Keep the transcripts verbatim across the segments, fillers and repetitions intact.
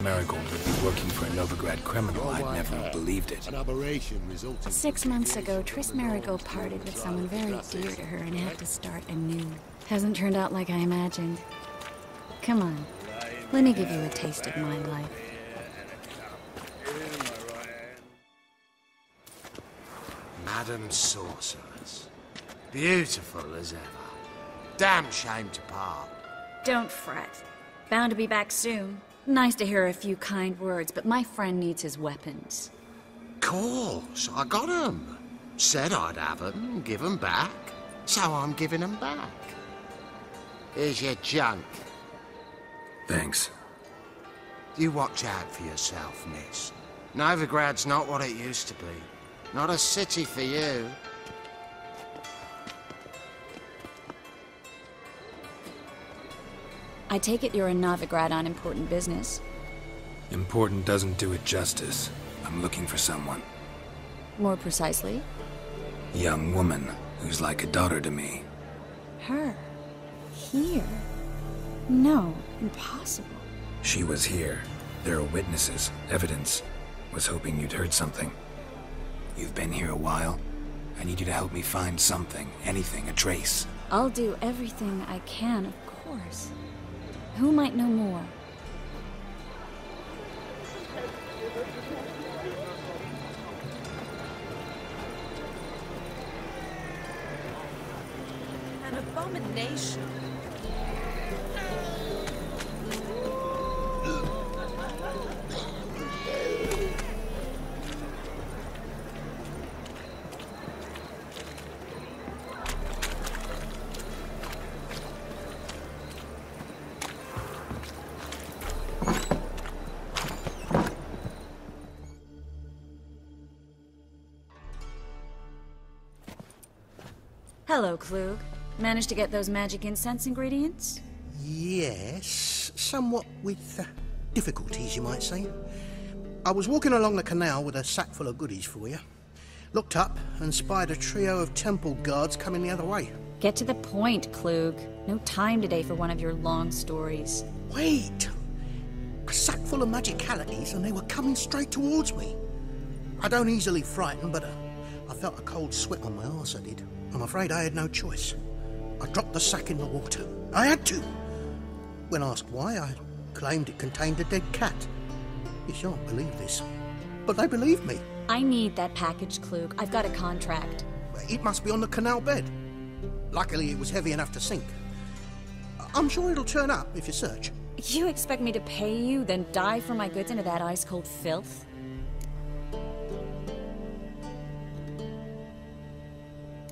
Marigold had been working for a Novigrad criminal, I'd never believed it. Six months ago, Triss Marigold parted with someone very dear to her and had to start anew. Hasn't turned out like I imagined. Come on, let me give you a taste of my life. Madam Sorceress. Beautiful as ever. Damn shame to part. Don't fret. Bound to be back soon. Nice to hear a few kind words, but my friend needs his weapons. Course, I got 'em. Said I'd have 'em, give 'em back. So I'm giving 'em back. Here's your junk. Thanks. You watch out for yourself, miss. Novigrad's not what it used to be. Not a city for you. I take it you're in Novigrad on important business. Important doesn't do it justice. I'm looking for someone. More precisely? Young woman who's like a daughter to me. Her? Here? No, impossible. She was here. There are witnesses, evidence. Was hoping you'd heard something. You've been here a while. I need you to help me find something, anything, a trace. I'll do everything I can, of course. Who might know more? An abomination. Hello, Kluge. Managed to get those magic incense ingredients? Yes, somewhat with uh, difficulties, you might say. I was walking along the canal with a sack full of goodies for you. Looked up and spied a trio of temple guards coming the other way. Get to the point, Kluge. No time today for one of your long stories. Wait! A sack full of magicalities and they were coming straight towards me. I don't easily frighten, but uh, I felt a cold sweat on my arse, I did. I'm afraid I had no choice. I dropped the sack in the water. I had to! When asked why, I claimed it contained a dead cat. You shan't believe this. But they believed me. I need that package, Kluge. I've got a contract. It must be on the canal bed. Luckily, it was heavy enough to sink. I'm sure it'll turn up if you search. You expect me to pay you, then dive for my goods into that ice-cold filth?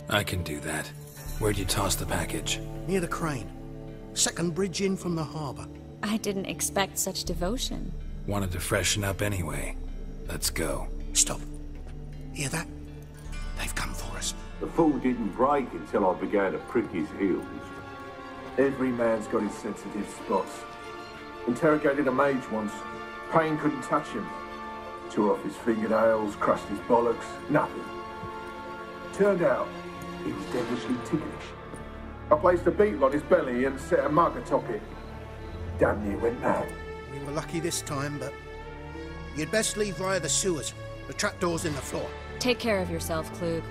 I can do that. Where'd you toss the package? Near the crane. Second bridge in from the harbor. I didn't expect such devotion. Wanted to freshen up anyway. Let's go. Stop. Hear that? They've come for us. The fool didn't break until I began to prick his heels. Every man's got his sensitive spots. Interrogated a mage once. Pain couldn't touch him. Tore off his fingernails, crushed his bollocks, nothing. Turned out, he was devilishly ticklish. I placed a beetle on his belly and set a mug atop it. Damn near went mad. We were lucky this time, but you'd best leave via the sewers. The trapdoor's in the floor. Take care of yourself, Kluge.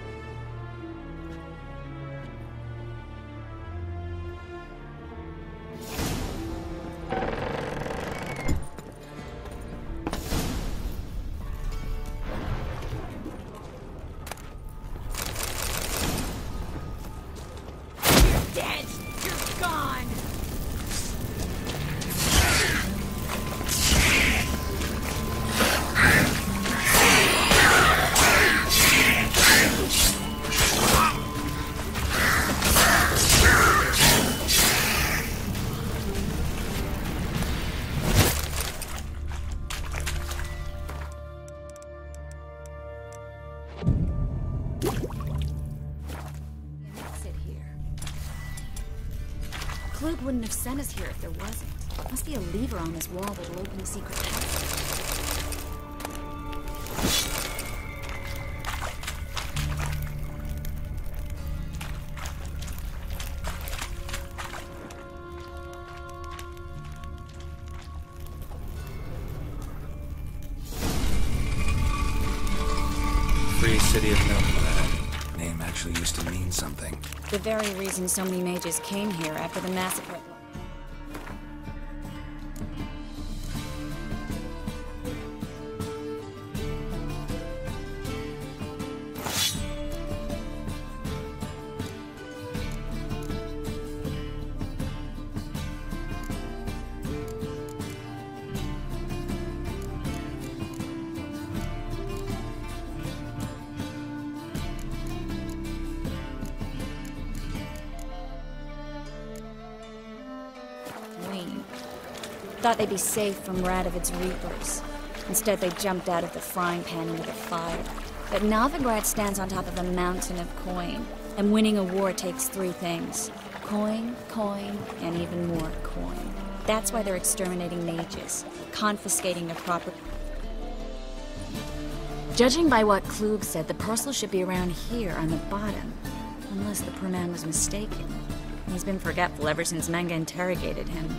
Kluge wouldn't have sent us here if there wasn't. Must be a lever on this wall that'll open a secret passage. city of Novigrad. The name actually used to mean something. The very reason so many mages came here after the massacre. Thought they'd be safe from Rad of its reapers. Instead, they jumped out of the frying pan into the fire. But Novigrad stands on top of a mountain of coin, and winning a war takes three things. Coin, coin, and even more coin. That's why they're exterminating mages, confiscating their property. Judging by what Kluge said, the parcel should be around here on the bottom, unless the poor man was mistaken. He's been forgetful ever since Menga interrogated him.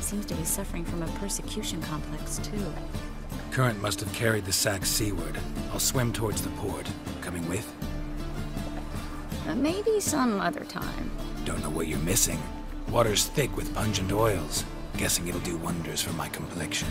Seems to be suffering from a persecution complex, too. Current must have carried the sack seaward. I'll swim towards the port. Coming with? Uh, maybe some other time. Don't know what you're missing. Water's thick with pungent oils. Guessing it'll do wonders for my complexion.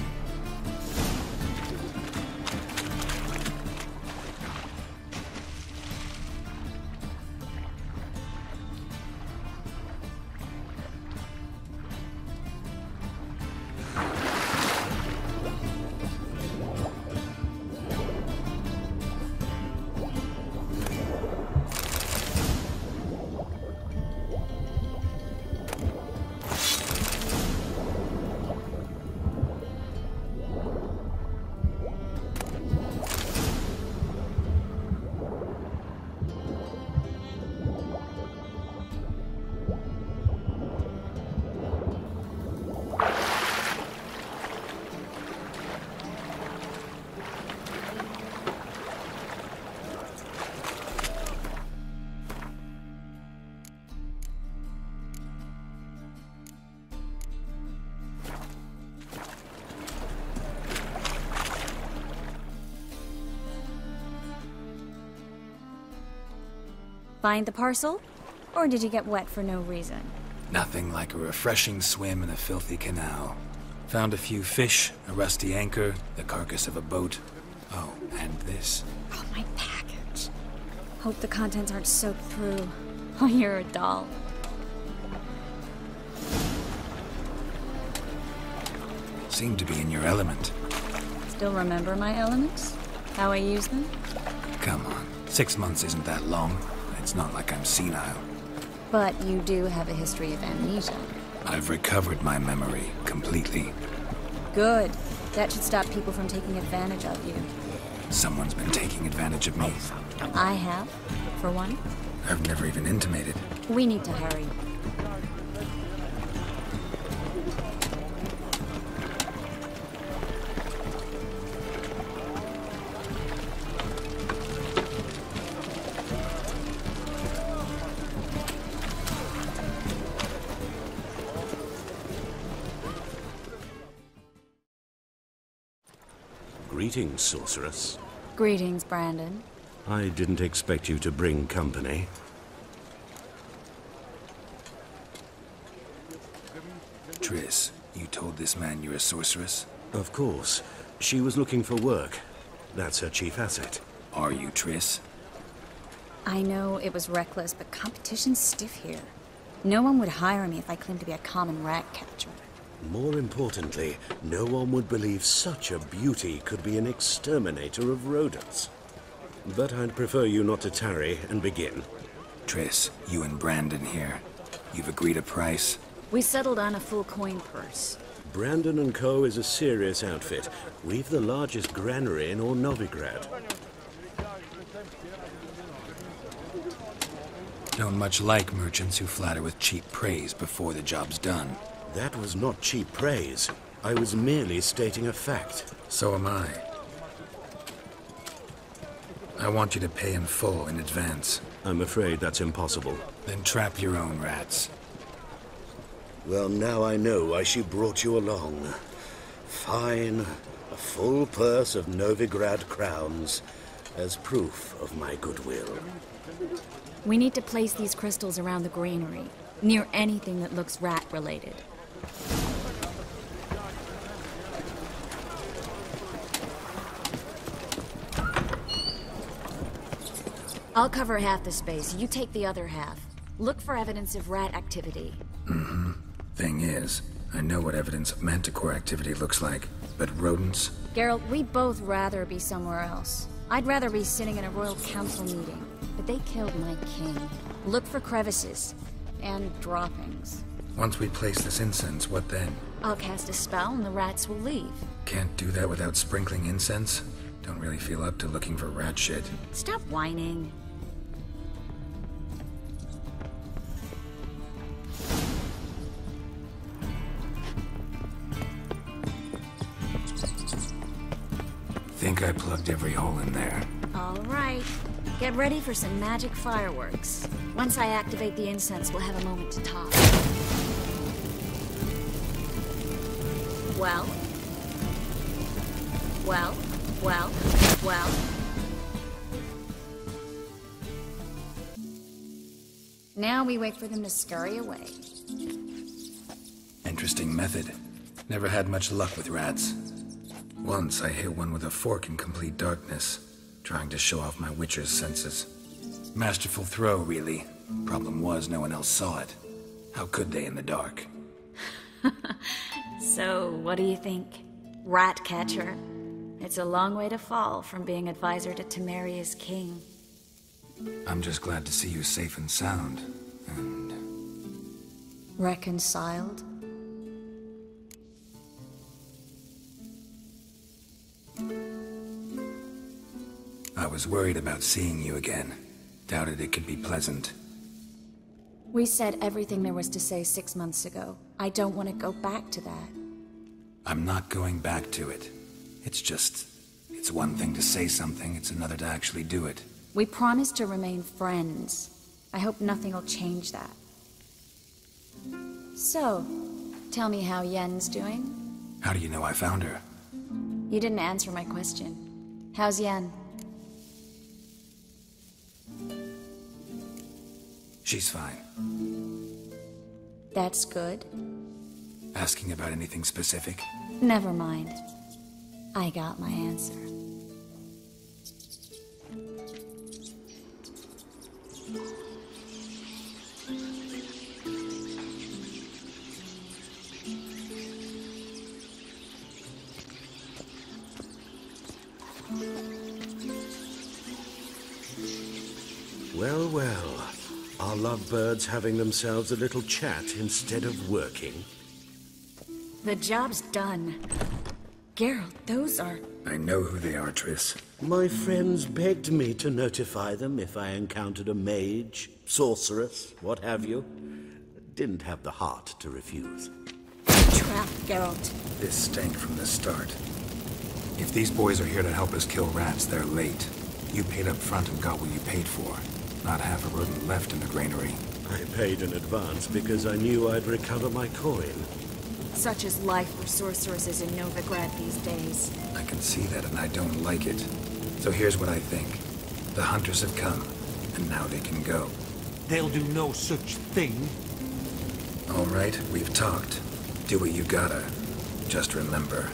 Find the parcel? Or did you get wet for no reason? Nothing like a refreshing swim in a filthy canal. Found a few fish, a rusty anchor, the carcass of a boat. Oh, and this. Oh, my package. Hope the contents aren't soaked through. Oh, you're a doll. Seem to be in your element. Still remember my elements? How I use them? Come on. Six months isn't that long. It's not like I'm senile. But you do have a history of amnesia. I've recovered my memory completely. Good. That should stop people from taking advantage of you. Someone's been taking advantage of me. I have, for one. I've never even intimated. We need to hurry. Greetings, sorceress. Greetings, Brandon. I didn't expect you to bring company. Triss, you told this man you're a sorceress? Of course. She was looking for work. That's her chief asset. Are you, Triss? I know it was reckless, but competition's stiff here. No one would hire me if I claimed to be a common rat catcher. More importantly, no one would believe such a beauty could be an exterminator of rodents. But I'd prefer you not to tarry and begin. Triss, you and Brandon here. You've agreed a price. We settled on a full coin purse. Brandon and Co. is a serious outfit. We've the largest granary in all Novigrad. Don't much like merchants who flatter with cheap praise before the job's done. That was not cheap praise. I was merely stating a fact. So am I. I want you to pay in full in advance. I'm afraid that's impossible. Then trap your own rats. Well, now I know why she brought you along. Fine. A full purse of Novigrad crowns. as proof of my goodwill. We need to place these crystals around the granary, near anything that looks rat-related. I'll cover half the space, you take the other half. Look for evidence of rat activity. Mm-hmm. Thing is, I know what evidence of manticore activity looks like, but rodents? Geralt, we'd both rather be somewhere else. I'd rather be sitting in a royal council meeting, but they killed my king. Look for crevices and droppings. Once we place this incense, what then? I'll cast a spell and the rats will leave. Can't do that without sprinkling incense? Don't really feel up to looking for rat shit. Stop whining. Think I plugged every hole in there. All right. Get ready for some magic fireworks. Once I activate the incense, we'll have a moment to talk. Well? Well? Well, well. Now we wait for them to scurry away. Interesting method. Never had much luck with rats. Once I hit one with a fork in complete darkness, trying to show off my witcher's senses. Masterful throw, really. Problem was, no one else saw it. How could they in the dark? So, what do you think? Rat catcher? It's a long way to fall from being advisor to Temeria's king. I'm just glad to see you safe and sound, and... reconciled? I was worried about seeing you again. Doubted it could be pleasant. We said everything there was to say six months ago. I don't want to go back to that. I'm not going back to it. It's just... it's one thing to say something, it's another to actually do it. We promised to remain friends. I hope nothing will change that. So, tell me how Yen's doing? How do you know I found her? You didn't answer my question. How's Yen? She's fine. That's good. Asking about anything specific? Never mind. I got my answer. Well, well. Are lovebirds having themselves a little chat instead of working? The job's done. Geralt, those are... I know who they are, Triss. My friends begged me to notify them if I encountered a mage, sorceress, what have you. Didn't have the heart to refuse. Trap, Geralt. This stank from the start. If these boys are here to help us kill rats, they're late. You paid up front and got what you paid for. Not half a rodent left in the granary. I paid in advance because I knew I'd recover my coin. Such is life for sorceresses in Novigrad these days. I can see that, and I don't like it. So here's what I think. The hunters have come, and now they can go. They'll do no such thing. All right, we've talked. Do what you gotta. Just remember,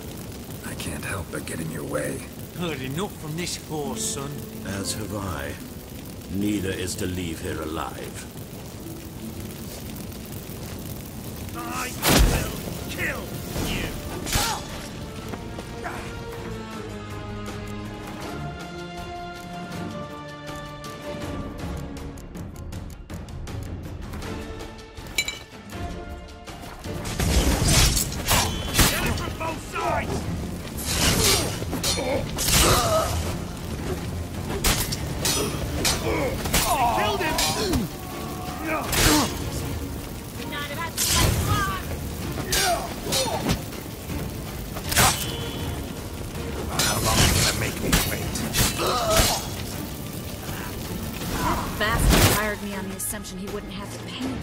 I can't help but get in your way. Heard enough from this horse, son. As have I. Neither is to leave here alive. I will kill you! Get it from both sides! Killed him! Bastard hired me on the assumption he wouldn't have to pay me.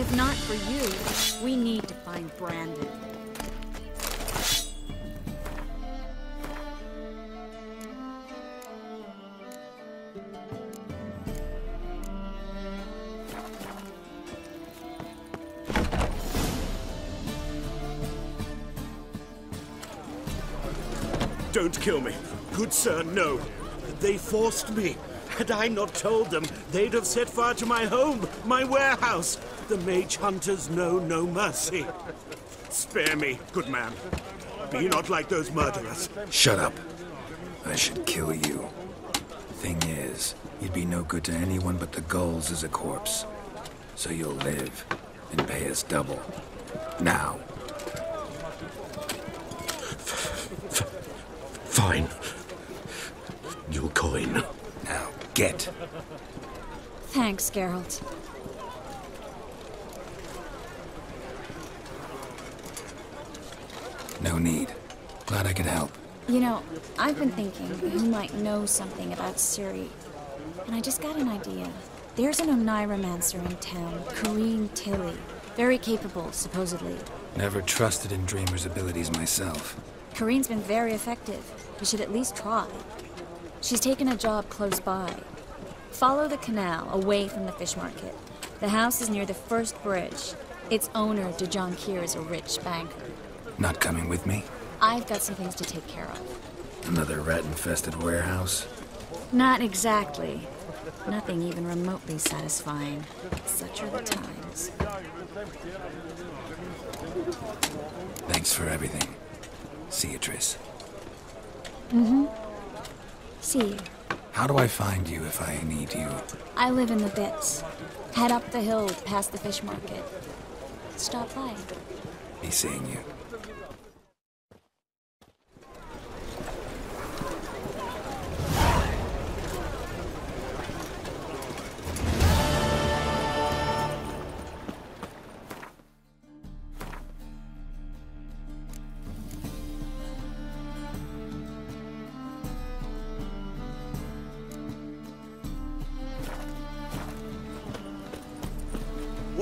If not for you, we need to find Brandon. Don't kill me. Good sir, no. They forced me. Had I not told them, they'd have set fire to my home, my warehouse. The mage hunters know no mercy. Spare me, good man. Be not like those murderers. Shut up. I should kill you. Thing is, you'd be no good to anyone but the Gulls as a corpse. So you'll live, and pay us double. Now. F fine. Your coin. Now, get. Thanks, Geralt. No need. Glad I could help. You know, I've been thinking you might know something about Ciri. And I just got an idea. There's an Oniromancer in town, Corinne Tilly. Very capable, supposedly. Never trusted in Dreamer's abilities myself. Corinne's been very effective. You should at least try. She's taken a job close by. Follow the canal, away from the fish market. The house is near the first bridge. Its owner, Dejon Kier, is a rich banker. Not coming with me? I've got some things to take care of. Another rat-infested warehouse? Not exactly. Nothing even remotely satisfying. Such are the times. Thanks for everything. See you, Triss. Mm-hmm. See you. How do I find you if I need you? I live in the bits. Head up the hill past the fish market. Stop by. Be seeing you.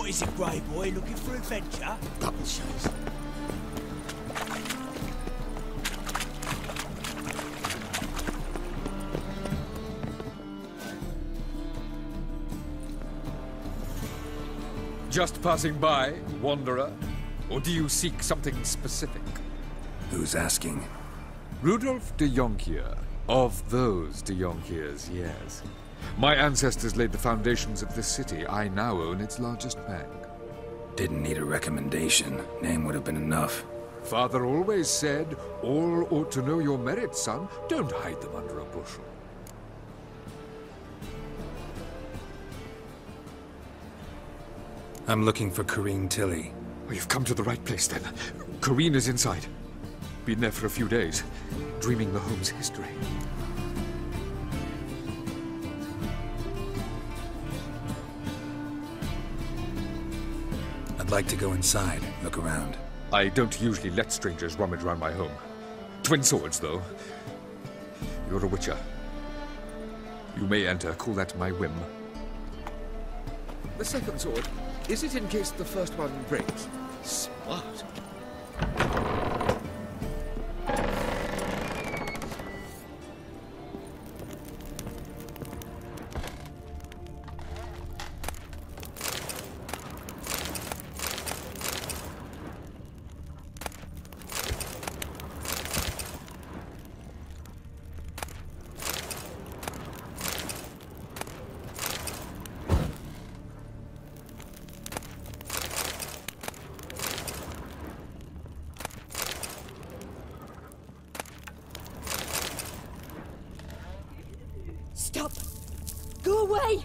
Is it Grey Boy looking for adventure? Double shows. Just passing by, wanderer? Or do you seek something specific? Who's asking? Rudolf de Jonquier. Of those de Jonquiers, yes. My ancestors laid the foundations of this city. I now own its largest bank. Didn't need a recommendation. Name would have been enough. Father always said, all ought to know your merits, son. Don't hide them under a bushel. I'm looking for Corinne Tilly. Oh, you've come to the right place, then. Corinne is inside. Been there for a few days, dreaming the home's history. I'd like to go inside, look around. I don't usually let strangers rummage around my home. Twin swords, though. You're a witcher. You may enter, call that my whim. The second sword, is it in case the first one breaks? Smart. Stop! Go away!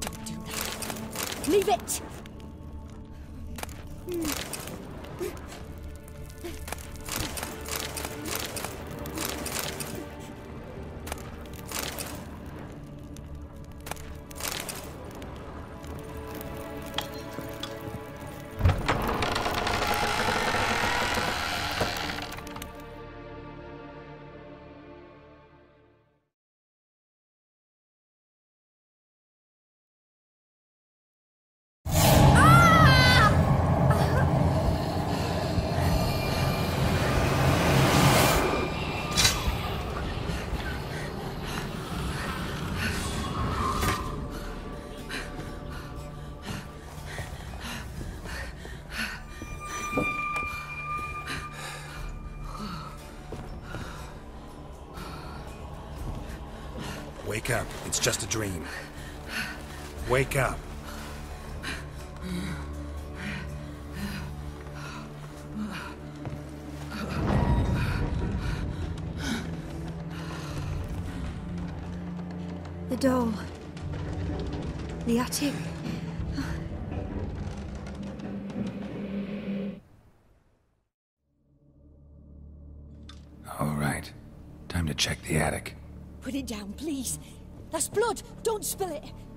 Don't do that. Leave it! Wake up. It's just a dream. Wake up. The doll. The attic. All right. Time to check the attic. Put it down, please. That's blood. Don't spill it.